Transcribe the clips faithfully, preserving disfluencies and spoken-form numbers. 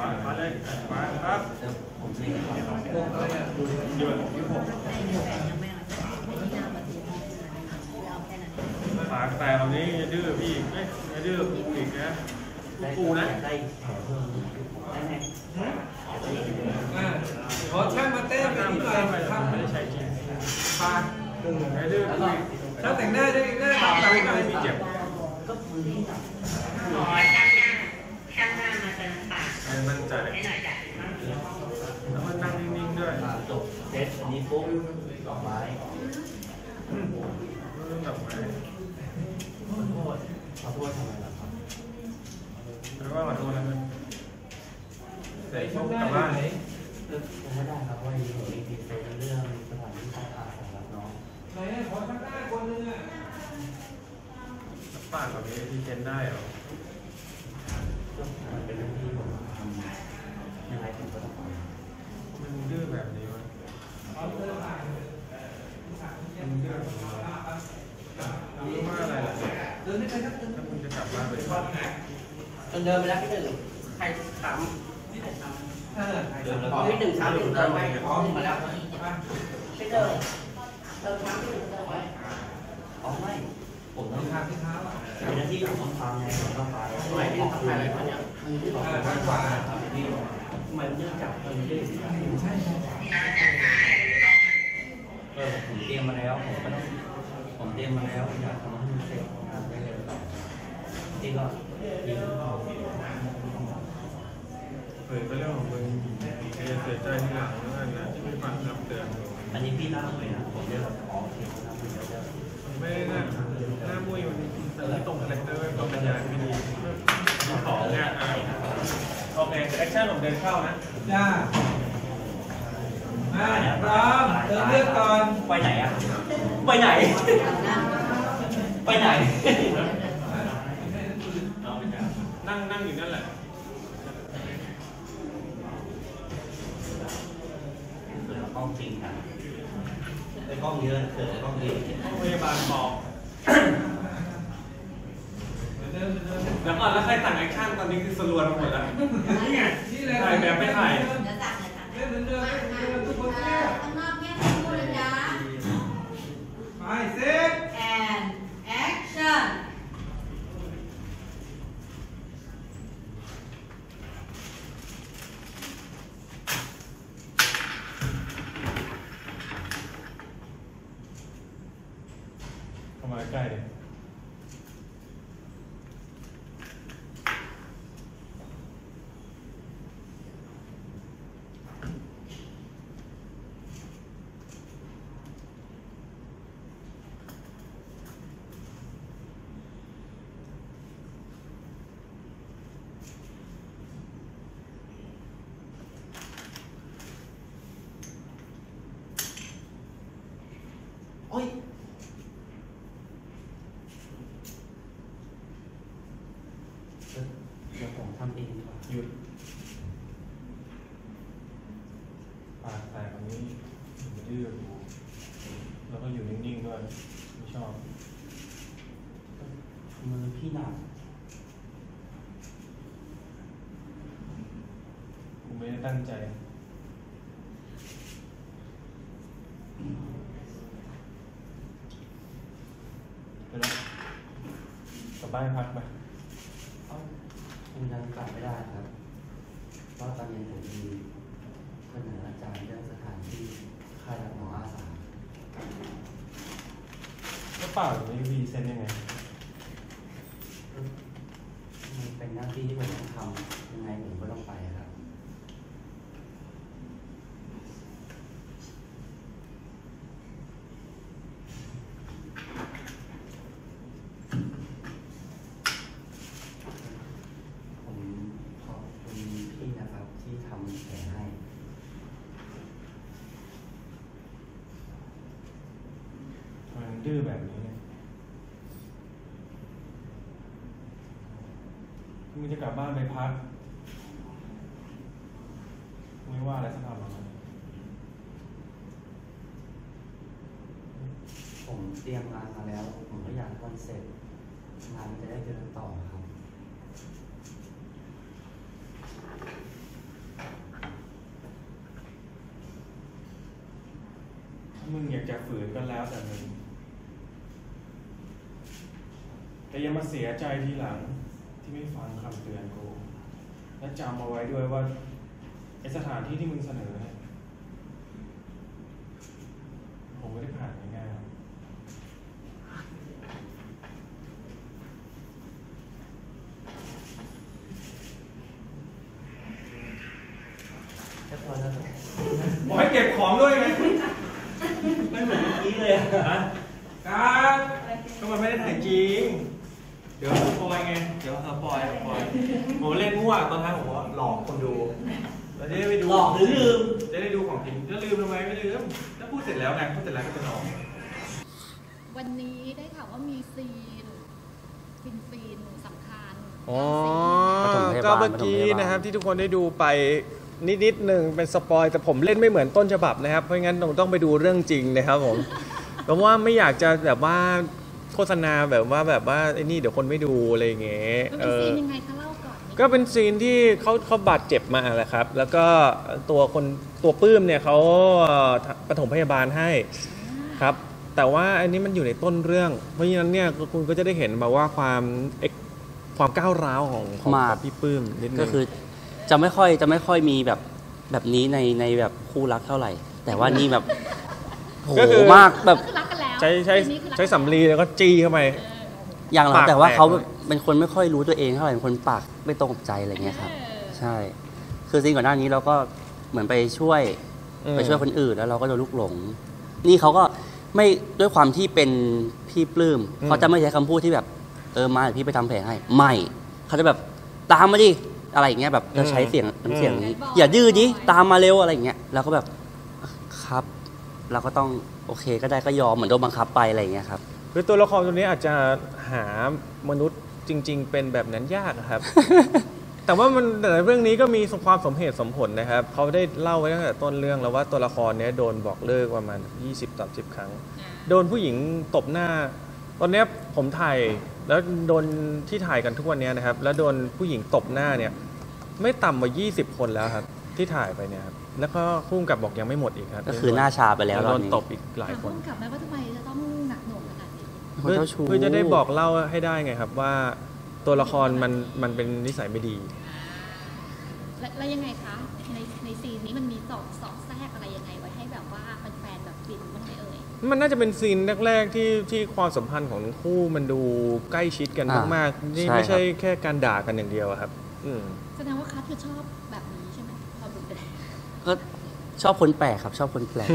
เตรียมงานมาแล้วผมก็อยากคอนเซ็ปต์งานจะได้เดินต่อครับ มึงอยากจะฝืนก็แล้วแต่มึงแต่อย่ามาเสียใจทีหลังที่ไม่ฟังคำเตือนกูและจำเอาไว้ด้วยว่าไอสถานที่ที่มึงเสนอผมไม่ได้ผ่านง่ายๆบอกให้เก็บของด้วยไหมไม่เหมือนเมื่อกี้เลยฮะการก็มันไม่ได้ถ่ายจริงเดี๋ยวปอยไงเดี๋ยวเขาปอยปอยผมเล่นมั่วตอนท้ายผมว่าหลอกคนดูเราจะได้ไปดูหลอกหรือลืมจะได้ดูของจริงจะลืมทำไมไม่ลืมถ้าพูดเสร็จแล้วนะพูดเสร็จแล้วก็จะหลอกวันนี้ได้ข่าวว่ามีซีนซีนซีนสำคัญอ๋อก็เมื่อกี้นะครับที่ทุกคนได้ดูไปนิดนิดหนึ่งเป็นสปอยแต่ผมเล่นไม่เหมือนต้นฉบับนะครับเพราะงั้นต้องต้องไปดูเรื่องจริงนะครับผมเพราะว่าไม่อยากจะแบบว่าโฆษณาแบบว่าแบบว่าไอ้นี่เดี๋ยวคนไม่ดูอะไรอย่างเงี้ยเออเป็นซีนยังไงคะเล่าก่อนก็เป็นซีนที่เขาเขาบาดเจ็บมาแหละครับแล้วก็ตัวคนตัวปื้มเนี่ยเขาปฐมพยาบาลให้ครับแต่ว่าอันนี้มันอยู่ในต้นเรื่องเพราะฉะนั้นเนี่ยคุณก็จะได้เห็นแบบว่าความความก้าวร้าวของของพี่ปื้มนิดนึงก็คือจะไม่ค่อยจะไม่ค่อยมีแบบแบบนี้ในในแบบคู่รักเท่าไหร่แต่ว่านี่แบบโหมากแบบใช้ใช้ใช้สำลีแล้วก็จี้เข้าไปอย่างหลังแต่ว่าเขาเป็นคนไม่ค่อยรู้ตัวเองเท่าไหร่เป็นคนปากไม่ตรงใจอะไรเงี้ยครับใช่คือสิ่งก่อนหน้านี้เราก็เหมือนไปช่วยไปช่วยคนอื่นแล้วเราก็โดนลูกหลงนี่เขาก็ไม่ด้วยความที่เป็นพี่ปลื้มเขาจะไม่ใช้คำพูดที่แบบเออมาพี่ไปทำแผลให้ไม่เขาจะแบบตามมาดิอะไรอย่างเงี้ยแบบจะใช้เสียงน้ำเสียงนี้อย่าดื้อดิตามมาเร็วอะไรอย่างเงี้ยแล้วก็แบบครับเราก็ต้องโอเคก็ได้ก็ยอมเหมือนโดนบังคับไปอะไรอย่างเงี้ยครับคือตัวละครตัวนี้อาจจะหามนุษย์จริงๆเป็นแบบนั้นยากนะครับ แต่ว่ามันแต่เรื่องนี้ก็มีความสมเหตุสมผลนะครับเขาได้เล่าไว้ตั้งแต่ต้นเรื่องแล้วว่าตัวละครเนี้ยโดนบอกเลิกประมาณ ยี่สิบถึงสามสิบ ครั้งโดนผู้หญิงตบหน้าตอนนี้ผมถ่ายแล้วโดนที่ถ่ายกันทุกวันนี้นะครับแล้วโดนผู้หญิงตบหน้าเนี่ยไม่ต่ำกว่ายี่สิบคนแล้วครับที่ถ่ายไปเนี่ยครับแล้วก็พุ่งกับบอกยังไม่หมดอีกครับก็คือหน้าชาไปแล้วโดนตบอีกหลายคนพุ่งกับไหมว่าทำไมจะต้องหนักหน่วงขนาดนี้เพื่อจะได้บอกเล่าให้ได้ไงครับว่าตัวละครมันมันเป็นนิสัยไม่ดีแล้วยังไงคะในในซีนนี้มันมีสอบสอบแทรกอะไรยังไงไว้ให้แบบว่าแฟนแบบฟินบ้างไหมเอ่ยมันน่าจะเป็นซีนแรกๆที่ที่ความสัมพันธ์ของคู่มันดูใกล้ชิดกันมากๆนี่ไม่ใช่แค่การด่ากันอย่างเดียวครับแสดงว่าคัทคือชอบแบบนี้ใช่ไหมพอดูไปก็ชอบคนแปลกครับชอบคนแปลก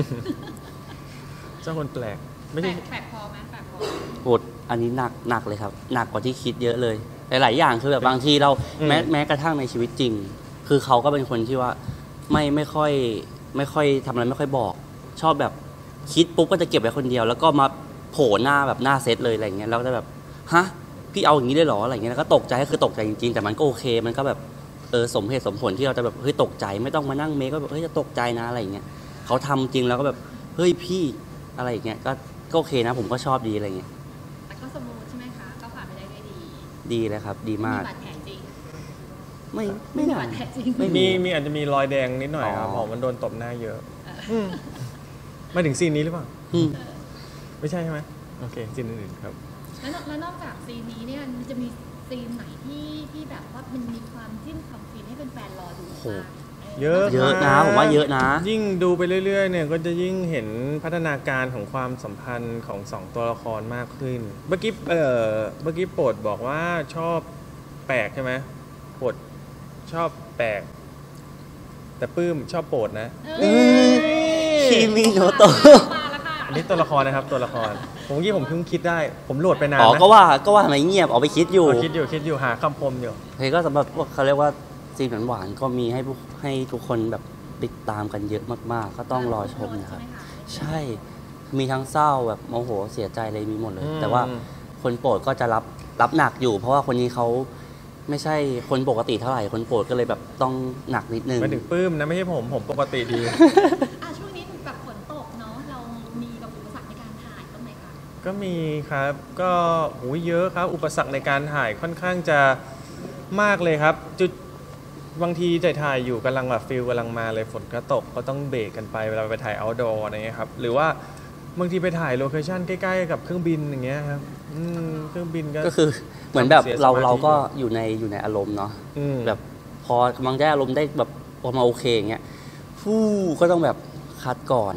ชอบคนแปลกไม่ใช่แปลกพอไหมแปลกพอโหดอันนี้หนักหนักเลยครับหนักกว่าที่คิดเยอะเลยหลายๆอย่างคือแบบบางทีเราแม้แม้กระทั่งในชีวิตจริงคือเขาก็เป็นคนที่ว่าไม่ไม่ค่อยไม่ค่อยทำอะไรไม่ค่อยบอกชอบแบบคิดปุ๊บก็จะเก็บไว้คนเดียวแล้วก็มาโผล่หน้าแบบหน้าเซตเลยอะไรเงี้ยเราก็จะแบบฮะพี่เอาอย่างนี้ได้หรออะไรเงี้ยแล้วก็ตกใจคือตกใจจริงๆแต่มันก็โอเคมันก็แบบเออสมเหตุสมผลที่เราจะแบบเฮ้ยตกใจไม่ต้องมานั่งเมคก็แบบเฮ้ยจะตกใจนะอะไรเงี้ยเขาทำจริงแล้วก็แบบเฮ้ยพี่อะไรเงี้ยก็ก็โอเคนะผมก็ชอบดีอะไรเงี้ยแต่ก็สมูทใช่ไหมคะก็ผ่านไปได้ด้วยดีดีเลยครับดีมากมีบาดแผลจริงไม่ไม่มีบาดแผลจริงไม่มีมีอาจจะมีรอยแดงนิดหน่อยครับผมมันโดนตบหน้าเยอะมาถึงซีนนี้หรือเปล่าไม่ใช่ใช่ไหมโอเคซีนอื่นๆครับแล้วแล้วนอกจากซีนนี้เนี่ยมันจะมีซีนไหนที่ที่แบบว่ามันมีความจิ้นความฟินให้เป็นแฟนรอดูบ้างเยอะเยอะนะผมว่าเยอะนะยิ่งดูไปเรื่อยๆเนี่ยก็จะยิ่งเห็นพัฒนาการของความสัมพันธ์ของสองตัวละครมากขึ้นเมื่อกี้เออเมื่อกี้โปรดบอกว่าชอบแปลกใช่ไหมโปรดชอบแปลกแต่ปื้มชอบโปรดนะคีมิโนโตะอันนี้ตัวละครนะครับตัวละครผมยี่ผมเพิ่งคิดได้ผมโหลดไปนานนะก็ว่าก็ว่าทำไมเงียบออกไปคิดอยู่คิดอยู่คิดอยู่หาคำคมอยู่เฮ้ยก็สำหรับเขาเรียกว่าซีนหวานๆก็มีให้ให้ทุกคนแบบติดตามกันเยอะมากๆก็ต้องรอชมนะครับใช่มีทั้งเศร้าแบบโมโหเสียใจอะไรมีหมดเลยแต่ว่าคนโปรดก็จะรับรับหนักอยู่เพราะว่าคนนี้เขาไม่ใช่คนปกติเท่าไหร่คนโปรดก็เลยแบบต้องหนักนิดนึงไม่ถึงปื้มนะไม่ใช่ผมผมปกติดีช่วงนี้แบบฝนตกเนาะเรามีแบบอุปสรรคในการถ่ายบ้างไหมคะก็มีครับก็หูเยอะครับอุปสรรคในการถ่ายค่อนข้างจะมากเลยครับจุดบางทีจะถ่ายอยู่กำลังแบบฟิลกำลังมาเลยฝนก็ตกก็ต้องเบรกกันไปเวลาไปถ่ายเอาท์ดอร์อะไรเงี้ยครับหรือว่า บางทีไปถ่ายโลเคชั่นใกล้ๆกับเครื่องบินอย่างเงี้ยครับเครื่องบินก็ก็คือเหมือนแบบเราเราก็อยู่ในอยู่ในอารมณ์เนาะแบบพอกำลังได้อารมณ์ได้แบบพอมาโอเคอย่างเงี้ยฟู่ก็ต้องแบบคัดก่อน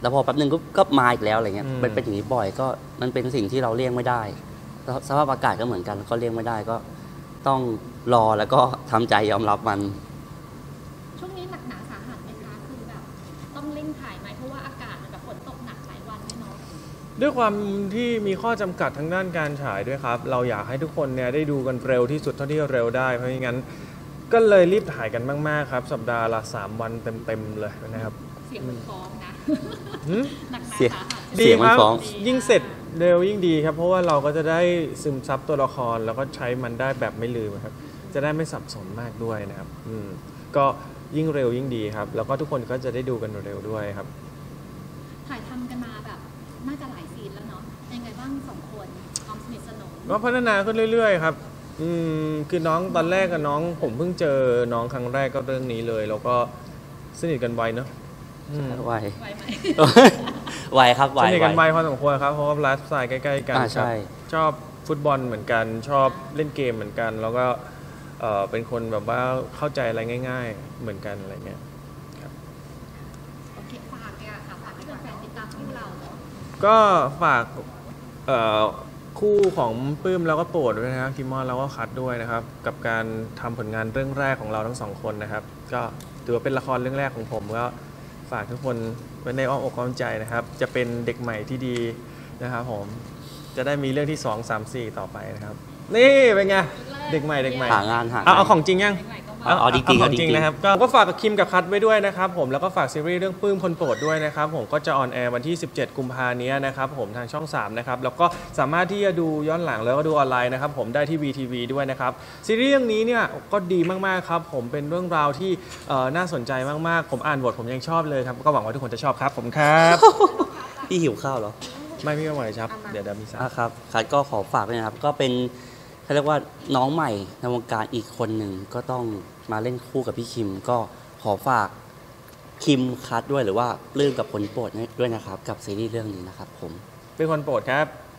แล้วพอแป๊บนึงก็ก็มาอีกแล้วอะไรเงี้ยมันเป็นอย่างนี้บ่อยก็มันเป็นสิ่งที่เราเลี่ยงไม่ได้สภาพอากาศก็เหมือนกันก็เลี่ยงไม่ได้ก็ต้องรอแล้วก็ทำใจยอมรับมันช่วงนี้หนักหนาสาหัสไหมคะคือแบบต้องเล่นถ่ายไหมเพราะว่าอากาศมันแบบฝนตกหนักหลายวันไม่นอนด้วยความที่มีข้อจำกัดทางด้านการฉายด้วยครับเราอยากให้ทุกคนเนี่ยได้ดูกันเร็วที่สุดเท่าที่เร็วได้เพราะงั้นก็เลยรีบถ่ายกันมากๆครับสัปดาห์ละสามวันเต็มๆเลยนะครับเสียงมันฟ้องนะเสียงเสียงมันฟ้องยิ่งเสร็จเร็วยิ่งดีครับเพราะว่าเราก็จะได้ซึมซับตัวละครแล้วก็ใช้มันได้แบบไม่ลืมครับจะได้ไม่สับสนมากด้วยนะครับอืมก็ยิ่งเร็วยิ่งดีครับแล้วก็ทุกคนก็จะได้ดูกันเร็วด้วยครับถ่ายทำกันมาแบบน่าจะหลายซีนแล้วเนาะเป็นไงบ้างสองคนความสนิทสนมก็พัฒนาขึ้นเรื่อยๆครับอืมคือน้องตอนแรกกับน้องผมเพิ่งเจอน้องครั้งแรกก็เรื่องนี้เลยแล้วก็สนิทกันไวเนาะไวไวไหมไวครับไวสนิทกันไวพอสมควรครับเพราะว่าไลฟ์สไตล์ใกล้ๆกันใช่ชอบฟุตบอลเหมือนกันชอบเล่นเกมเหมือนกันแล้วก็เป็นคนแบบว่าเข้าใจอะไรง่ายๆเหมือนกันอะไรเงี้ยครับโอเคฝากเนี่ยค่ะฝากให้แฟนติดตามคู่เราก็ฝากคู่ของปื้มแล้วก็โปรดด้วยนะครับคิมมอนแล้วก็คัทด้วยนะครับกับการทำผลงานเรื่องแรกของเราทั้งสองคนนะครับก็ถือว่าเป็นละครเรื่องแรกของผมก็ฝากทุกคนไว้ในอ้อมอกอ้อมใจนะครับจะเป็นเด็กใหม่ที่ดีนะครับผมจะได้มีเรื่องที่สอง สาม สี่ต่อไปนะครับนี่เป็นไงเด็กใหม่เด็กใหม่หางานหางานเอาของจริงยังเอาจริงเอาของจริงนะครับก็ฝากกับคิมกับคัทไว้ด้วยนะครับผมแล้วก็ฝากซีรีส์เรื่องปื้มคนโปรดด้วยนะครับผมก็จะออนแอร์วันที่สิบเจ็ดกุมภาพันธ์นี้นะครับผมทางช่องสามนะครับแล้วก็สามารถที่จะดูย้อนหลังแล้วก็ดูออนไลน์นะครับผมได้ที่ วี ที วี ด้วยนะครับซีรีส์เรื่องนี้เนี่ยก็ดีมากๆครับผมเป็นเรื่องราวที่น่าสนใจมากๆผมอ่านบทผมยังชอบเลยครับก็หวังว่าทุกคนจะชอบครับผมครับพี่หิวข้าวเหรอไม่พี่ไม่ไหวครับเดี๋ยวเดี๋ยวมีสารครับคัทก็ขอฝากด้วยนะครับก็เป็นเขาเรียกว่าน้องใหม่ในวงการอีกคนหนึ่งก็ต้องมาเล่นคู่กับพี่คิมก็ขอฝากคิมคัทด้วยหรือว่าเรื่องกับคนโปรดด้วยนะครับกับซีรีส์เรื่องนี้นะครับผมเป็นคนโปรดครับ